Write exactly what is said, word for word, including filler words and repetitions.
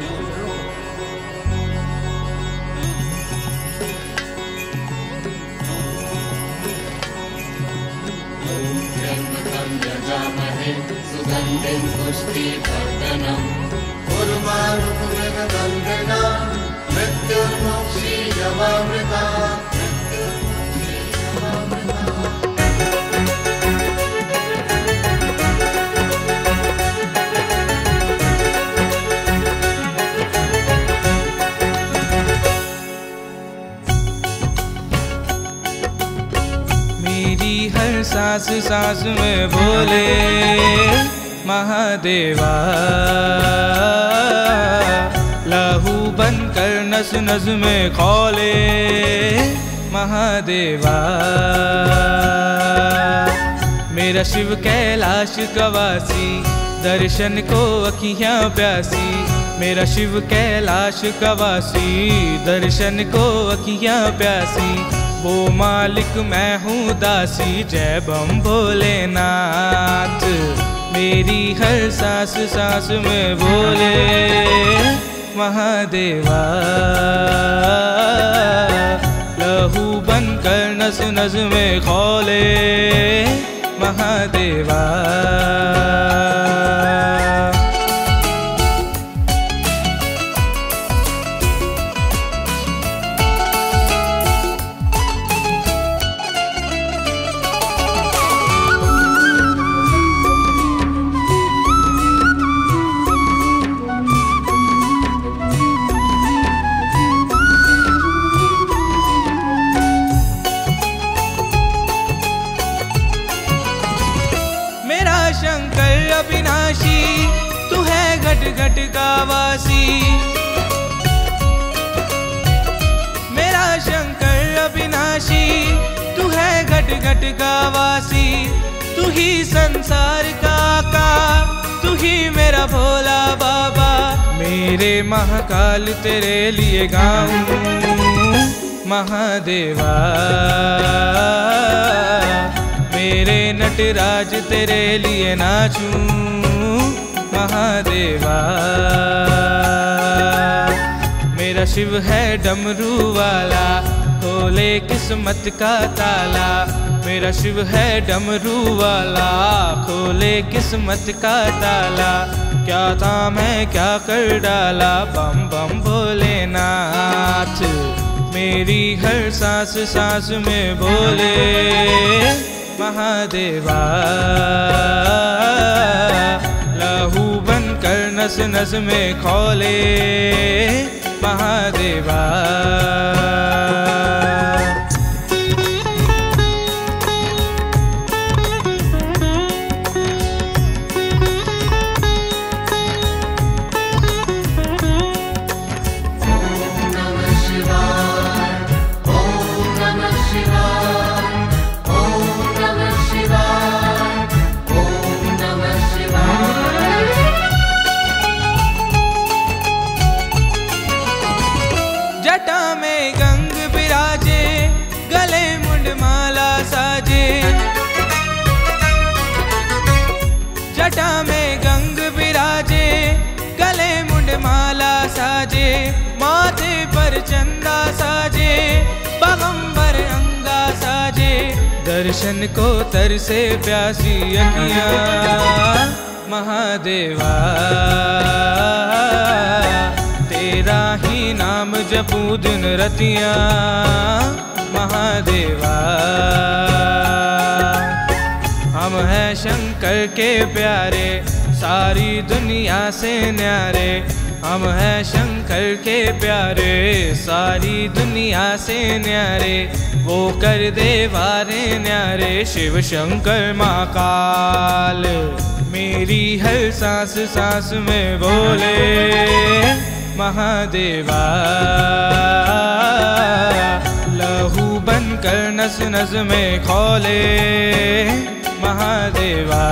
यजामहे सुगन्धिं पुष्टिवर्धनम् कुर्मः मृत्युर्मोक्षीयमामृता। मेरी हर सांस सांस में बोले महादेवा, लहू बन कर नस नस में खोले महादेवा। मेरा शिव कैलाश कवासी, दर्शन को अखियाँ प्यासी। मेरा शिव कैलाश कवासी, दर्शन को अखियाँ प्यासी। वो मालिक मैं हूँ दासी, जय बम भोलेनाथ। मेरी हर सांस सांस में बोले महादेवा, लहू बनकर नस नस में खोले महादेवा। शंकर अविनाशी तू है घट घट का वासी। मेरा शंकर अविनाशी तू है घट घट का वासी। तू ही संसार का आका, तू ही मेरा भोला बाबा। मेरे महाकाल तेरे लिए गाऊं महादेवा, मेरे नटराज तेरे लिए नाचूं महादेवा। मेरा शिव है डमरू वाला, खोले किस्मत का ताला। मेरा शिव है डमरू वाला, खोले किस्मत का ताला। क्या था मैं क्या कर डाला, बम बम भोलेनाथ। मेरी हर सांस सांस में बोले महादेवा, लहू बनकर नस नस में खोले महादेवा। जटा में गंग विराजे, गले मुंड माला साजे। माथे पर चंदा साजे, पगंबर अंगा साजे। दर्शन को तरसे प्यासी अखियाँ महादेवा, तेरा ही नाम जपूं दिन रतियाँ महादेवा। हम हैं शंकर के प्यारे, सारी दुनिया से न्यारे। हम हैं शंकर के प्यारे, सारी दुनिया से न्यारे। वो कर दे वारे न्यारे, शिव शंकर महाकाल। मेरी हर सांस सांस में बोले महादेवा, लहू बनकर नस नस में खोले महादेवा।